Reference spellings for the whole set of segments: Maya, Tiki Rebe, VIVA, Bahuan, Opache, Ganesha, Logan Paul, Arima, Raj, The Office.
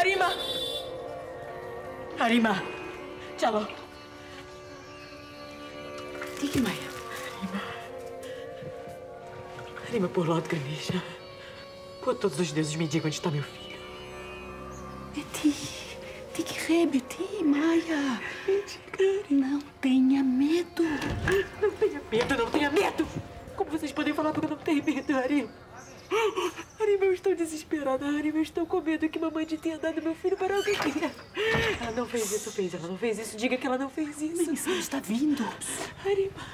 गरिमा गरिमा चलो ठीक है माया गरिमा गरिमा por lá de Ganesha por todos os deuses me digam onde está meu filho Tiki Rebe, Tiki Maya não tenha medo não tenha medo como vocês podem falar porque eu não tenho medo Arima Arima, eu estou desesperada. Arima, eu estou com medo que mamãe tenha dado meu filho para alguém. Ela não fez isso, fez. Ela não fez isso. Diga que ela não fez isso. Mas isso está vindo. Arima.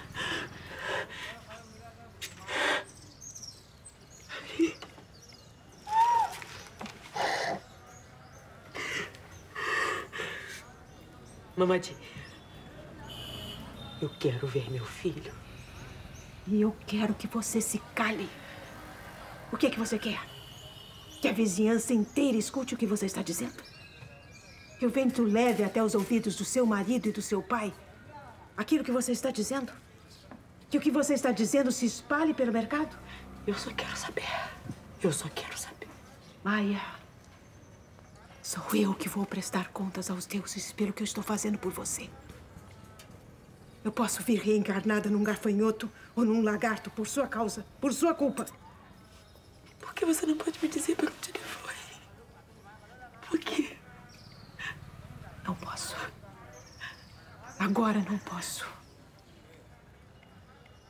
Mamãe, eu quero ver meu filho. E eu quero que você se cale. O que é que você quer? Que a vizinhança inteira escute o que você está dizendo? Que o vento leve até os ouvidos do seu marido e do seu pai aquilo que você está dizendo? Que o que você está dizendo se espalhe pelo mercado? Eu só quero saber. Eu só quero saber. Maya, sou eu que vou prestar contas aos deuses pelo que eu estou fazendo por você. Eu posso vir reencarnada num gafanhoto ou num lagarto por sua causa, por sua culpa. Por que você não pode me dizer pelo telefone? Por quê? Não posso. Agora não posso.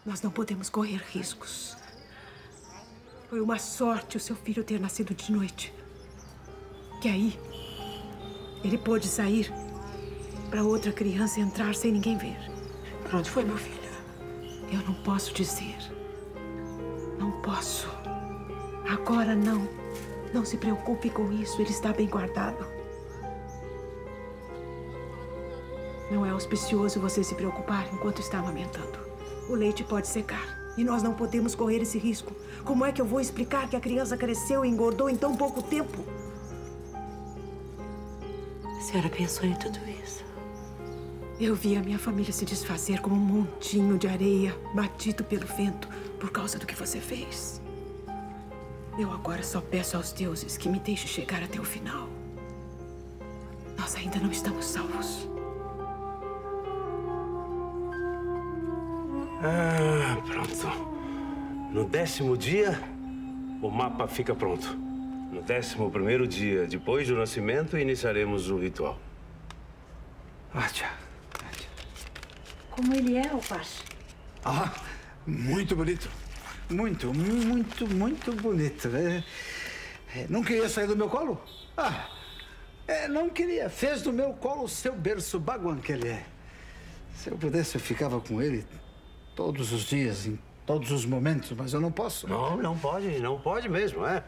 Nós não podemos correr riscos. Foi uma sorte o seu filho ter nascido de noite. Que aí, ele pôde sair para outra criança entrar sem ninguém ver. Pra onde foi, meu filho? Eu não posso dizer. Não posso. Agora não. Não se preocupe com isso. Ele está bem guardado. Não é auspicioso você se preocupar enquanto está amamentando. O leite pode secar. E nós não podemos correr esse risco. Como é que eu vou explicar que a criança cresceu e engordou em tão pouco tempo? A senhora pensou em tudo isso? Eu vi a minha família se desfazer como um montinho de areia batido pelo vento por causa do que você fez. Eu agora só peço aos deuses que me deixem chegar até o final. Nós ainda não estamos salvos. Ah, pronto. No 10º dia, o mapa fica pronto. No 11º dia, depois do nascimento, iniciaremos o ritual. Acha. Como ele é, Opache? Ah, muito bonito. Muito bonito. Não queria sair do meu colo? Ah, não queria. Fez do meu colo o seu berço baguan que ele é. Se eu pudesse, eu ficava com ele todos os dias, em todos os momentos, mas eu não posso. Não, não pode. Não pode mesmo, é.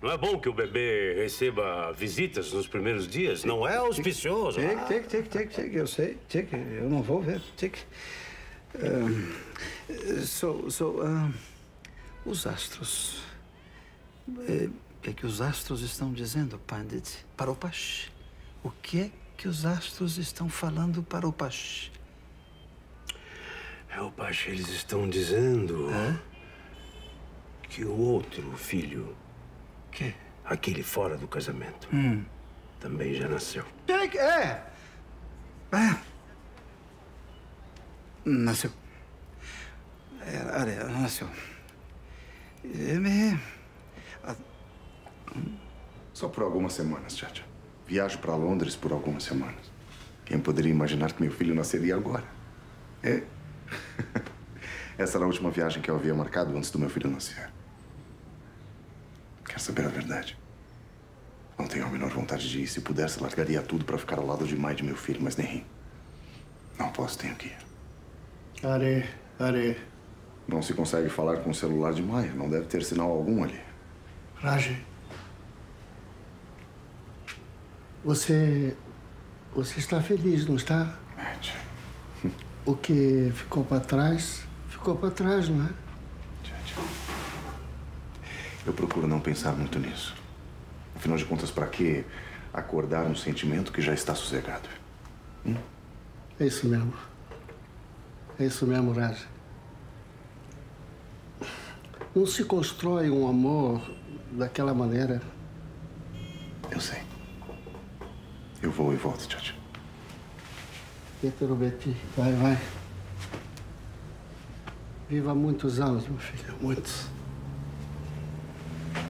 Não é bom que o bebê receba visitas nos primeiros dias. Não é auspicioso. Tique, eu sei. Tique, eu não vou ver. Tique. Os astros. O que é que os astros estão dizendo, Pandit? Para Opache. O que é que os astros estão falando para Opache? Opache, eles estão dizendo que o outro filho, que? Aquele fora do casamento, também já nasceu. Nasceu. Nasceu. Só por algumas semanas, Chacha. Viajo para Londres por algumas semanas. Quem poderia imaginar que meu filho nasceria agora? Essa era a última viagem que eu havia marcado antes do meu filho nascer. Quero saber a verdade. Não tenho a menor vontade de ir. Se pudesse, largaria tudo para ficar ao lado de mãe de meu filho, mas nem. Não posso, tenho que ir. Are. Não se consegue falar com o celular de Maya. Não deve ter sinal algum ali. Raj. Você está feliz, não está? Mate. O que ficou para trás, não é? Eu procuro não pensar muito nisso. Afinal de contas, para que acordar um sentimento que já está sossegado? É isso mesmo. É isso mesmo, Raj. Não se constrói um amor daquela maneira. Eu sei. Eu vou e volto, tchau, tchau. Tenta no Beti. Vai, vai. Viva muitos anos, meu filho, muitos.